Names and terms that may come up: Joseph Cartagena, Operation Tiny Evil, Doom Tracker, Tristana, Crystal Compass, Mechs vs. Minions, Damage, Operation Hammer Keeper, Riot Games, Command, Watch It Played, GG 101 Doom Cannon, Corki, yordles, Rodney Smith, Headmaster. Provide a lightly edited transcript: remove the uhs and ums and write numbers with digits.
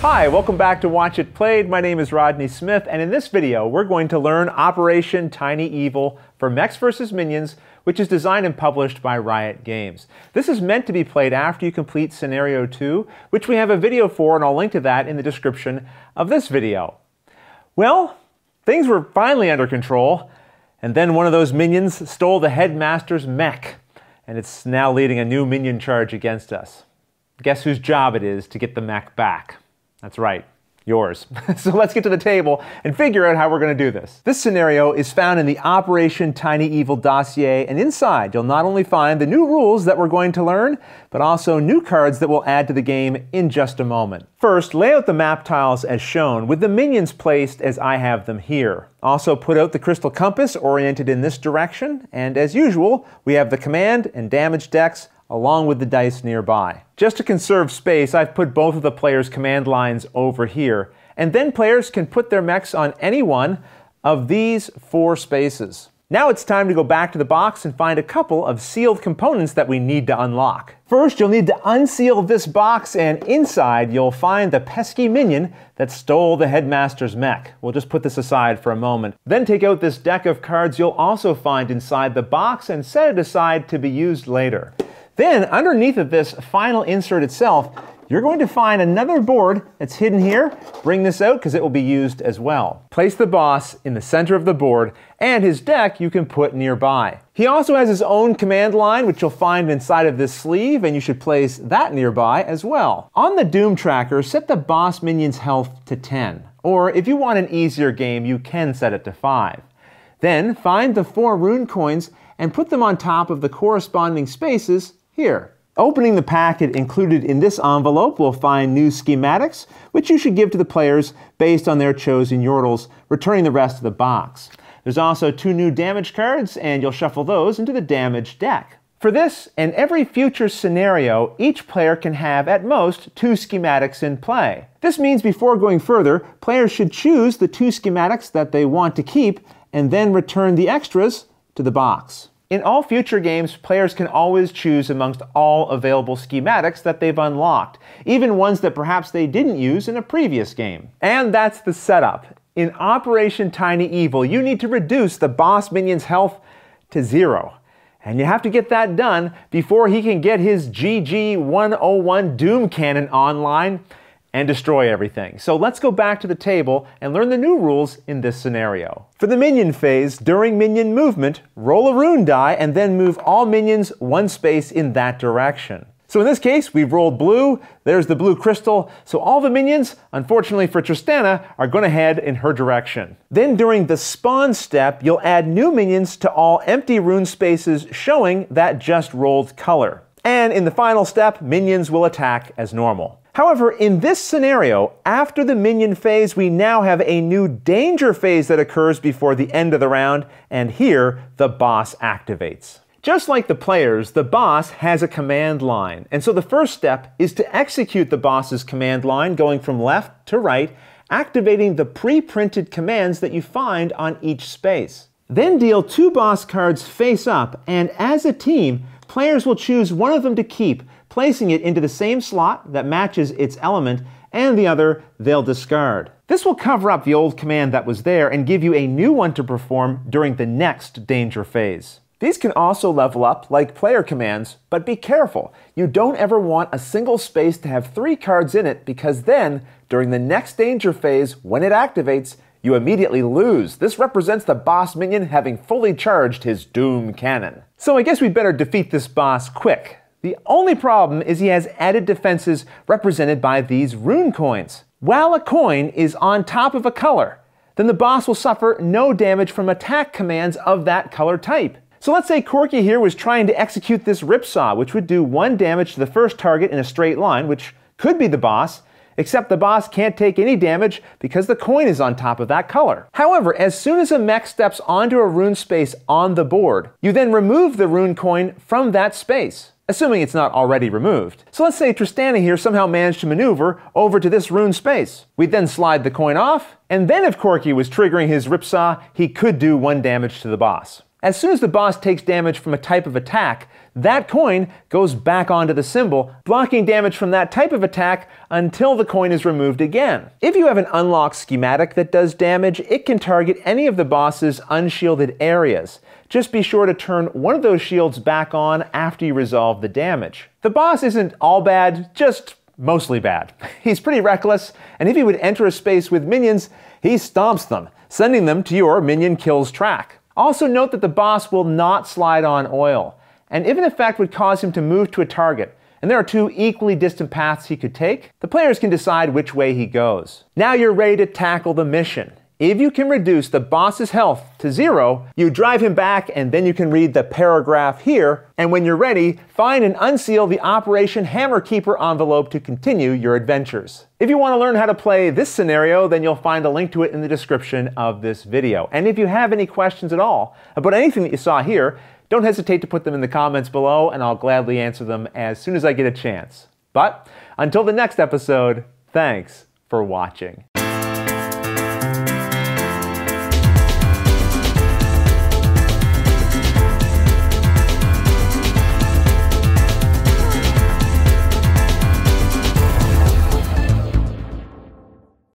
Hi, welcome back to Watch It Played. My name is Rodney Smith, and in this video, we're going to learn Operation Tiny Evil for Mechs vs. Minions, which is designed and published by Riot Games. This is meant to be played after you complete Scenario 2, which we have a video for, and I'll link to that in the description of this video. Well, things were finally under control, and then one of those minions stole the Headmaster's mech, and it's now leading a new minion charge against us. Guess whose job it is to get the mech back? That's right, yours. So let's get to the table and figure out how we're going to do this. This scenario is found in the Operation Tiny Evil dossier, and inside you'll not only find the new rules that we're going to learn, but also new cards that we'll add to the game in just a moment. First, lay out the map tiles as shown, with the minions placed as I have them here. Also put out the Crystal Compass oriented in this direction, and as usual, we have the Command and Damage decks along with the dice nearby. Just to conserve space, I've put both of the players' command lines over here, and then players can put their mechs on any one of these four spaces. Now it's time to go back to the box and find a couple of sealed components that we need to unlock. First, you'll need to unseal this box, and inside you'll find the pesky minion that stole the Headmaster's mech. We'll just put this aside for a moment. Then take out this deck of cards you'll also find inside the box and set it aside to be used later. Then, underneath of this final insert itself, you're going to find another board that's hidden here. Bring this out because it will be used as well. Place the boss in the center of the board, and his deck you can put nearby. He also has his own command line, which you'll find inside of this sleeve, and you should place that nearby as well. On the Doom Tracker, set the boss minion's health to 10, or if you want an easier game, you can set it to 5. Then, find the 4 rune coins and put them on top of the corresponding spaces here. Opening the packet included in this envelope, we'll find new schematics, which you should give to the players based on their chosen yordles, returning the rest of the box. There's also 2 new damage cards, and you'll shuffle those into the damage deck. For this and every future scenario, each player can have at most 2 schematics in play. This means before going further, players should choose the 2 schematics that they want to keep and then return the extras to the box. In all future games, players can always choose amongst all available schematics that they've unlocked, even ones that perhaps they didn't use in a previous game. And that's the setup. In Operation Tiny Evil, you need to reduce the boss minion's health to 0. And you have to get that done before he can get his GG 101 Doom Cannon online and destroy everything. So let's go back to the table and learn the new rules in this scenario. For the minion phase, during minion movement, roll a rune die and then move all minions 1 space in that direction. So in this case, we've rolled blue, there's the blue crystal, so all the minions, unfortunately for Tristana, are going to head in her direction. Then during the spawn step, you'll add new minions to all empty rune spaces showing that just rolled color. And in the final step, minions will attack as normal. However, in this scenario, after the minion phase, we now have a new danger phase that occurs before the end of the round, and here, the boss activates. Just like the players, the boss has a command line, and so the first step is to execute the boss's command line, going from left to right, activating the pre-printed commands that you find on each space. Then deal 2 boss cards face up, and as a team, players will choose one of them to keep, placing it into the same slot that matches its element, and the other they'll discard. This will cover up the old command that was there and give you a new one to perform during the next danger phase. These can also level up like player commands, but be careful. You don't ever want a single space to have 3 cards in it, because then, during the next danger phase, when it activates, you immediately lose. This represents the boss minion having fully charged his Doom Cannon. So I guess we'd better defeat this boss quick. The only problem is he has added defenses represented by these rune coins. While a coin is on top of a color, then the boss will suffer no damage from attack commands of that color type. So let's say Corki here was trying to execute this ripsaw, which would do 1 damage to the first target in a straight line, which could be the boss, except the boss can't take any damage because the coin is on top of that color. However, as soon as a mech steps onto a rune space on the board, you then remove the rune coin from that space, assuming it's not already removed. So let's say Tristana here somehow managed to maneuver over to this rune space. We'd then slide the coin off, and then if Corki was triggering his ripsaw, he could do 1 damage to the boss. As soon as the boss takes damage from a type of attack, that coin goes back onto the symbol, blocking damage from that type of attack until the coin is removed again. If you have an unlocked schematic that does damage, it can target any of the boss's unshielded areas. Just be sure to turn one of those shields back on after you resolve the damage. The boss isn't all bad, just mostly bad. He's pretty reckless, and if he would enter a space with minions, he stomps them, sending them to your minion kills track. Also note that the boss will not slide on oil, and if an effect would cause him to move to a target, and there are two equally distant paths he could take, the players can decide which way he goes. Now you're ready to tackle the mission. If you can reduce the boss's health to 0, you drive him back and then you can read the paragraph here, and when you're ready, find and unseal the Operation Hammer Keeper envelope to continue your adventures. If you want to learn how to play this scenario, then you'll find a link to it in the description of this video. And if you have any questions at all about anything that you saw here, don't hesitate to put them in the comments below and I'll gladly answer them as soon as I get a chance. But until the next episode, thanks for watching.